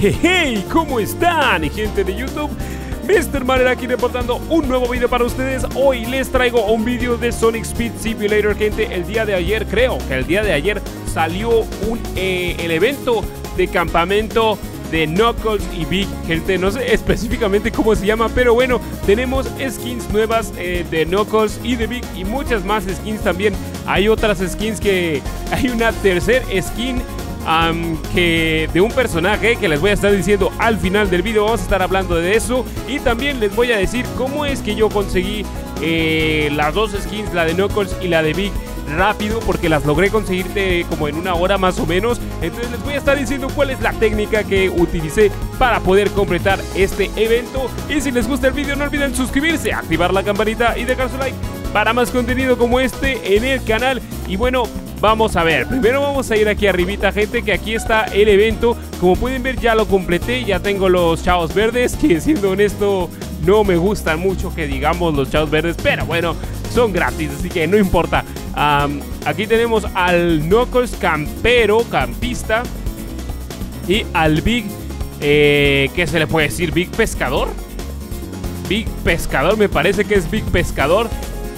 Hey, ¿cómo están, gente de YouTube? Mister Matter aquí reportando un nuevo video para ustedes. Hoy les traigo un video de Sonic Speed Simulator, gente. El día de ayer, salió el evento de campamento de Knuckles y Big, gente. No sé específicamente cómo se llama, pero bueno, tenemos skins nuevas de Knuckles y de Big y muchas más skins también. Hay otras skins que... hay una tercera skin que de un personaje que les voy a estar diciendo al final del video. Vamos a estar hablando de eso y también les voy a decir cómo es que yo conseguí las dos skins, la de Knuckles y la de Big, rápido, porque las logré conseguirte como en una hora más o menos. Entonces les voy a estar diciendo cuál es la técnica que utilicé para poder completar este evento. Y si les gusta el vídeo, no olviden suscribirse, activar la campanita y dejar su like para más contenido como este en el canal. Y bueno, vamos a ver, primero vamos a ir aquí arribita, gente, que aquí está el evento. Como pueden ver, ya lo completé, ya tengo los Chaos verdes, que siendo honesto no me gustan mucho que digamos los Chaos verdes, pero bueno, son gratis, así que no importa. Aquí tenemos al Knuckles campista y al Big, ¿qué se le puede decir? Big Pescador. Big Pescador, me parece que es Big Pescador.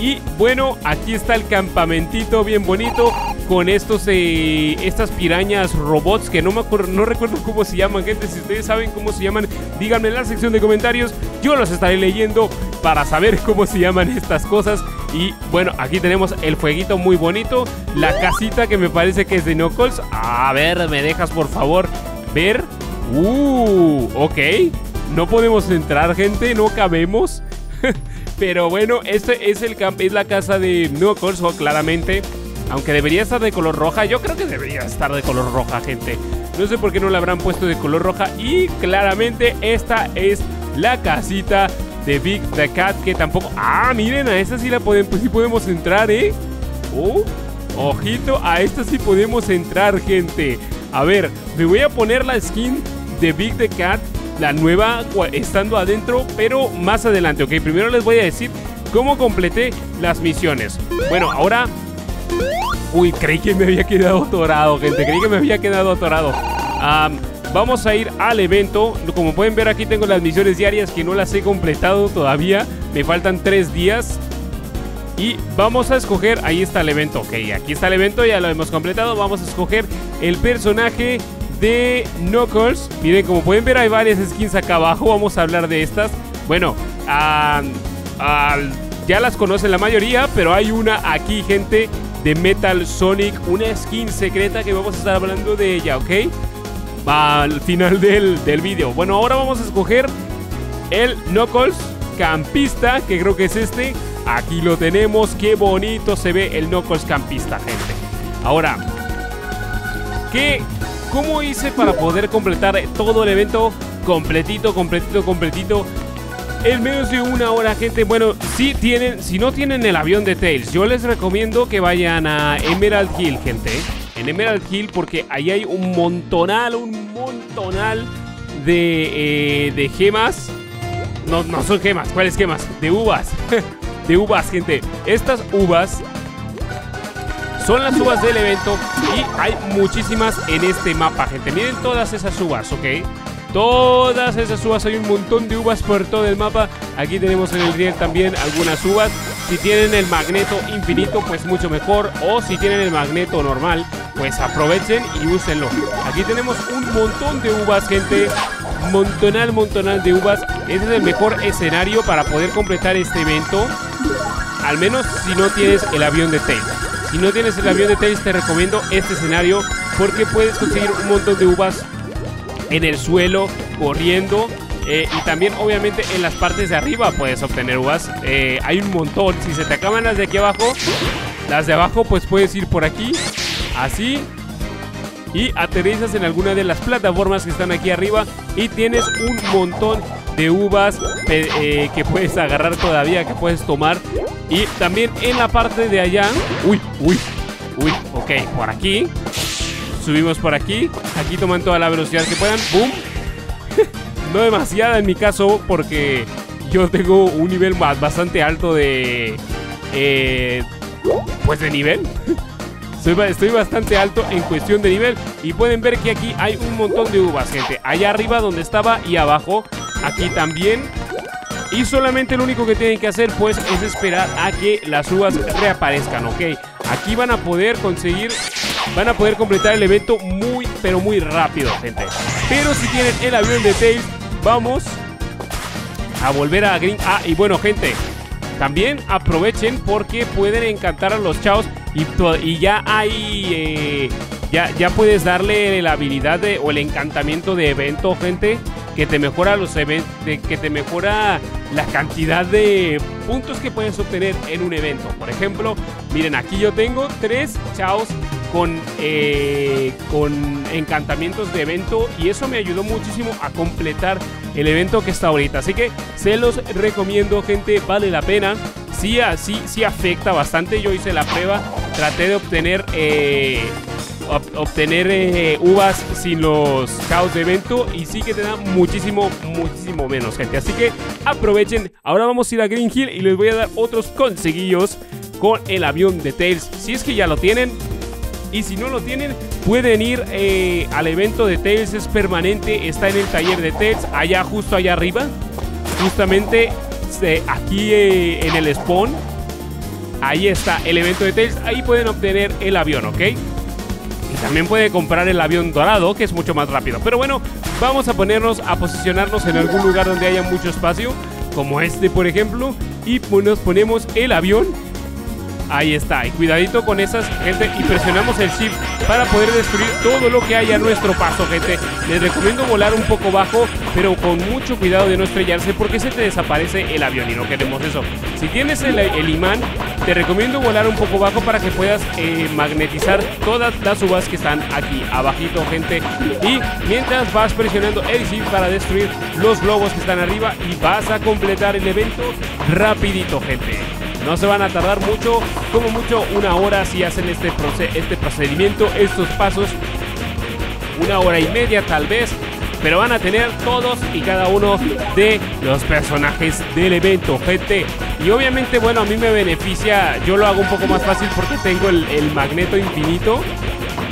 Y bueno, aquí está el campamentito bien bonito con estos estas pirañas robots que no recuerdo cómo se llaman, gente. Si ustedes saben cómo se llaman, díganme en la sección de comentarios. Yo los estaré leyendo para saber cómo se llaman estas cosas. Y bueno, aquí tenemos el fueguito muy bonito, la casita que me parece que es de Knuckles. A ver, ¿me dejas por favor ver? Ok, no podemos entrar, gente, no cabemos. Pero bueno, este es es la casa de Knuckles, claramente. Aunque debería estar de color roja. Yo creo que debería estar de color roja, gente. No sé por qué no la habrán puesto de color roja. Y claramente esta es la casita de Big the Cat, que tampoco... Ah, miren, a esta sí la sí podemos entrar, ¿eh? Oh, ojito, a esta sí podemos entrar, gente. A ver, me voy a poner la skin de Big the Cat, la nueva, estando adentro, pero más adelante, ok. Primero les voy a decir cómo completé las misiones. Bueno, ahora... Uy, creí que me había quedado atorado, gente. Vamos a ir al evento. Como pueden ver, aquí tengo las misiones diarias que no las he completado todavía. Me faltan 3 días. Y vamos a escoger... Ahí está el evento, ok. Aquí está el evento, ya lo hemos completado. Vamos a escoger el personaje de Knuckles. Miren, como pueden ver, hay varias skins acá abajo. Vamos a hablar de estas. Bueno, ya las conocen la mayoría, pero hay una aquí, gente, de Metal Sonic, una skin secreta que vamos a estar hablando de ella, ok, al final del vídeo. Bueno, ahora vamos a escoger el Knuckles campista, que creo que es este. Aquí lo tenemos. Qué bonito se ve el Knuckles campista, gente. Ahora, ¿cómo hice para poder completar todo el evento completito en menos de una hora, gente? Bueno, si no tienen el avión de Tails, yo les recomiendo que vayan a Emerald Hill, gente. En Emerald Hill, porque ahí hay un montonal de gemas. No son gemas, ¿cuáles gemas? De uvas. De uvas, gente. Estas uvas son las uvas del evento y hay muchísimas en este mapa, gente. Miren todas esas uvas, ok. Todas esas uvas, hay un montón de uvas por todo el mapa. Aquí tenemos en el riel también algunas uvas. Si tienen el magneto infinito, pues mucho mejor. O si tienen el magneto normal, pues aprovechen y úsenlo. Aquí tenemos un montón de uvas, gente. Montonal de uvas. Este es el mejor escenario para poder completar este evento. Al menos si no tienes el avión de Tails. Si no tienes el avión de Tails, te recomiendo este escenario, porque puedes conseguir un montón de uvas en el suelo, corriendo, y también obviamente en las partes de arriba puedes obtener uvas. Hay un montón. Si se te acaban las de aquí abajo, las de abajo, pues puedes ir por aquí, así, y aterrizas en alguna de las plataformas que están aquí arriba y tienes un montón de uvas que puedes agarrar todavía, que puedes tomar. Y también en la parte de allá, ok, por aquí subimos, por aquí, aquí toman toda la velocidad que puedan, boom. No demasiada en mi caso, porque yo tengo un nivel bastante alto de nivel. Estoy bastante alto en cuestión de nivel. Y pueden ver que aquí hay un montón de uvas, gente. Allá arriba donde estaba y abajo. Aquí también. Y solamente lo único que tienen que hacer, pues, es esperar a que las uvas reaparezcan, ¿ok? Aquí van a poder conseguir... Van a poder completar el evento muy, pero muy rápido, gente. Pero si tienen el avión de Tails, vamos a volver a Green... Ah, y bueno, gente, también aprovechen porque pueden encantar a los Chaos. Y ya hay... ya puedes darle la habilidad de, o el encantamiento de evento, gente, que te mejora los eventos, que te mejora la cantidad de puntos que puedes obtener en un evento. Por ejemplo, miren, aquí yo tengo 3 Chaos con encantamientos de evento, y eso me ayudó muchísimo a completar el evento que está ahorita. Así que se los recomiendo, gente, vale la pena. Sí, así sí afecta bastante. Yo hice la prueba, traté de obtener uvas sin los caos de evento, y sí que te da muchísimo, muchísimo menos, gente. Así que aprovechen. Ahora vamos a ir a Green Hill y les voy a dar otros conseguillos con el avión de Tails, si es que ya lo tienen. Y si no lo tienen, pueden ir al evento de Tails, es permanente, está en el taller de Tails, allá justo allá arriba, justamente aquí en el spawn. Ahí está el evento de Tails, ahí pueden obtener el avión, ¿ok? Y también puede comprar el avión dorado, que es mucho más rápido. Pero bueno, vamos a ponernos a posicionarnos en algún lugar donde haya mucho espacio, como este, por ejemplo, y nos ponemos el avión. Ahí está, y cuidadito con esas, gente, y presionamos el shift para poder destruir todo lo que haya a nuestro paso, gente. Les recomiendo volar un poco bajo, pero con mucho cuidado de no estrellarse, porque se te desaparece el avión y no queremos eso. Si tienes el imán, te recomiendo volar un poco bajo para que puedas magnetizar todas las uvas que están aquí abajito, gente. Y mientras vas presionando el shift para destruir los globos que están arriba, y vas a completar el evento rapidito, gente. No se van a tardar mucho, como mucho 1 hora si hacen este procedimiento, estos pasos, 1 hora y media tal vez, pero van a tener todos y cada uno de los personajes del evento, gente. Y obviamente, bueno, a mí me beneficia, yo lo hago un poco más fácil porque tengo el magneto infinito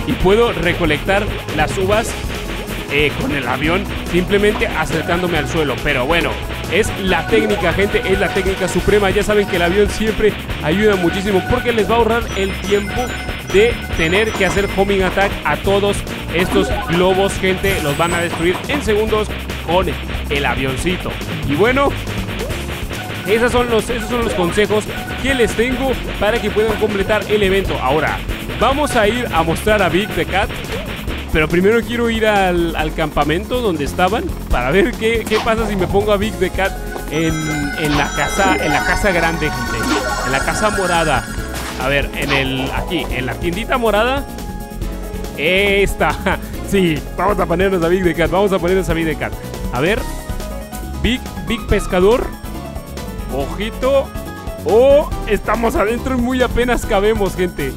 y puedo recolectar las uvas con el avión simplemente acercándome al suelo. Pero bueno, es la técnica, gente, es la técnica suprema. Ya saben que el avión siempre ayuda muchísimo porque les va a ahorrar el tiempo de tener que hacer homing attack a todos estos globos, gente. Los van a destruir en segundos con el avioncito. Y bueno, esos son los consejos que les tengo para que puedan completar el evento. Ahora vamos a ir a mostrar a Big the Cat, pero primero quiero ir al campamento donde estaban para ver qué pasa si me pongo a Big the Cat en la casa grande, gente, en la casa morada. A ver, aquí, en la tiendita morada. Esta, sí, vamos a ponernos a Big the Cat, A ver, Big Pescador. Ojito. Oh, estamos adentro y muy apenas cabemos, gente.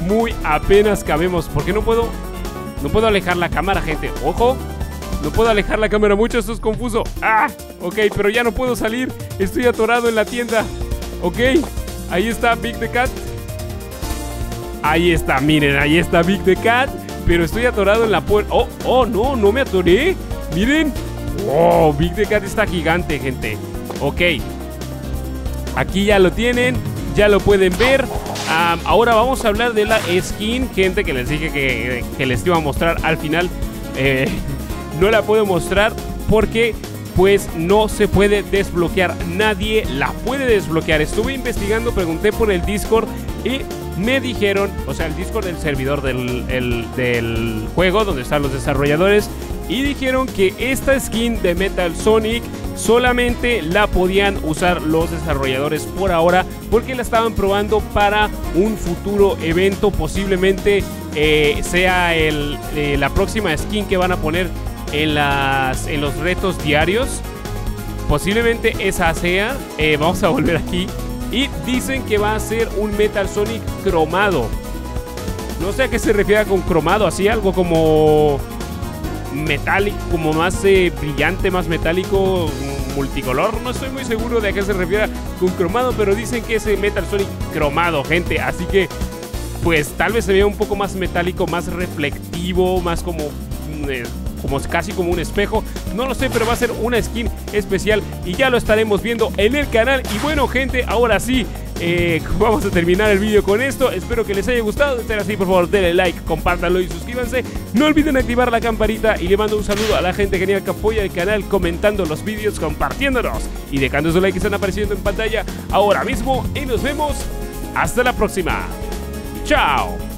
Muy apenas cabemos. ¿Por qué no puedo...? No puedo alejar la cámara, gente. ¡Ojo! No puedo alejar la cámara mucho, esto es confuso. ¡Ah! Ok, pero ya no puedo salir. Estoy atorado en la tienda. Ok, ahí está Big the Cat. Ahí está, miren, ahí está Big the Cat. Pero estoy atorado en la puerta. ¡Oh! ¡Oh, no! ¡No me atoré! ¡Miren! ¡Wow! Big the Cat está gigante, gente. Ok. Aquí ya lo tienen. Ya lo pueden ver. Ahora vamos a hablar de la skin, gente, que les dije que les iba a mostrar al final. No la puedo mostrar porque pues no se puede desbloquear. Nadie la puede desbloquear. Estuve investigando, pregunté por el Discord y me dijeron, o sea, el Discord del servidor del juego donde están los desarrolladores, y dijeron que esta skin de Metal Sonic solamente la podían usar los desarrolladores por ahora, porque la estaban probando para un futuro evento. Posiblemente sea la próxima skin que van a poner en los retos diarios. Posiblemente esa sea. Vamos a volver aquí. Y dicen que va a ser un Metal Sonic cromado. No sé a qué se refiere con cromado, así algo como... metálico, como más brillante, más metálico, multicolor. No estoy muy seguro de a qué se refiere con cromado, pero dicen que es Metal Sonic cromado, gente. Así que pues tal vez se vea un poco más metálico, más reflectivo, más como casi como un espejo. No lo sé, pero va a ser una skin especial y ya lo estaremos viendo en el canal. Y bueno, gente, ahora sí, vamos a terminar el vídeo con esto. Espero que les haya gustado. Si es así, por favor, denle like, compártanlo y suscríbanse. No olviden activar la campanita. Y le mando un saludo a la gente genial que apoya el canal comentando los vídeos, compartiéndonos y dejando su like que están apareciendo en pantalla ahora mismo. Y nos vemos hasta la próxima. Chao.